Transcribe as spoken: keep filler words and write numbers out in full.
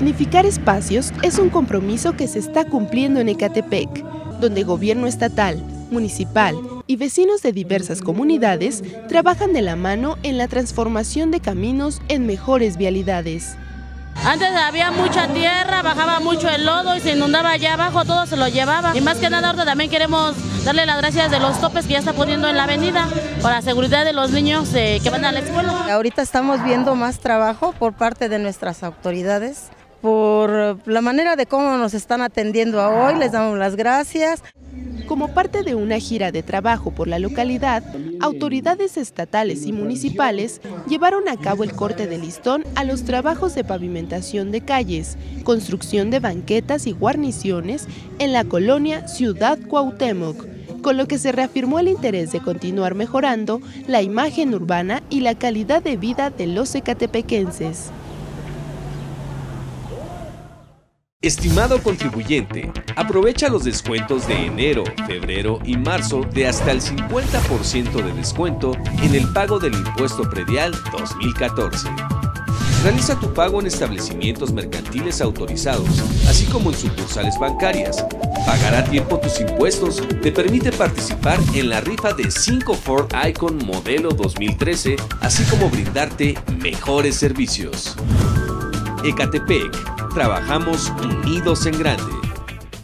Dignificar espacios es un compromiso que se está cumpliendo en Ecatepec, donde gobierno estatal, municipal y vecinos de diversas comunidades trabajan de la mano en la transformación de caminos en mejores vialidades. Antes había mucha tierra, bajaba mucho el lodo y se inundaba allá abajo, todo se lo llevaba. Y más que nada ahora también queremos darle las gracias de los topes que ya está poniendo en la avenida para la seguridad de los niños eh, que van a la escuela. Ahorita estamos viendo más trabajo por parte de nuestras autoridades, por la manera de cómo nos están atendiendo a hoy, les damos las gracias. Como parte de una gira de trabajo por la localidad, autoridades estatales y municipales llevaron a cabo el corte de listón a los trabajos de pavimentación de calles, construcción de banquetas y guarniciones en la colonia Ciudad Cuauhtémoc, con lo que se reafirmó el interés de continuar mejorando la imagen urbana y la calidad de vida de los ecatepequenses. Estimado contribuyente, aprovecha los descuentos de enero, febrero y marzo de hasta el cincuenta por ciento de descuento en el pago del impuesto predial dos mil catorce. Realiza tu pago en establecimientos mercantiles autorizados, así como en sucursales bancarias. Pagar a tiempo tus impuestos te permite participar en la rifa de cinco Ford Icon modelo dos mil trece, así como brindarte mejores servicios. Ecatepec. Trabajamos unidos en grande.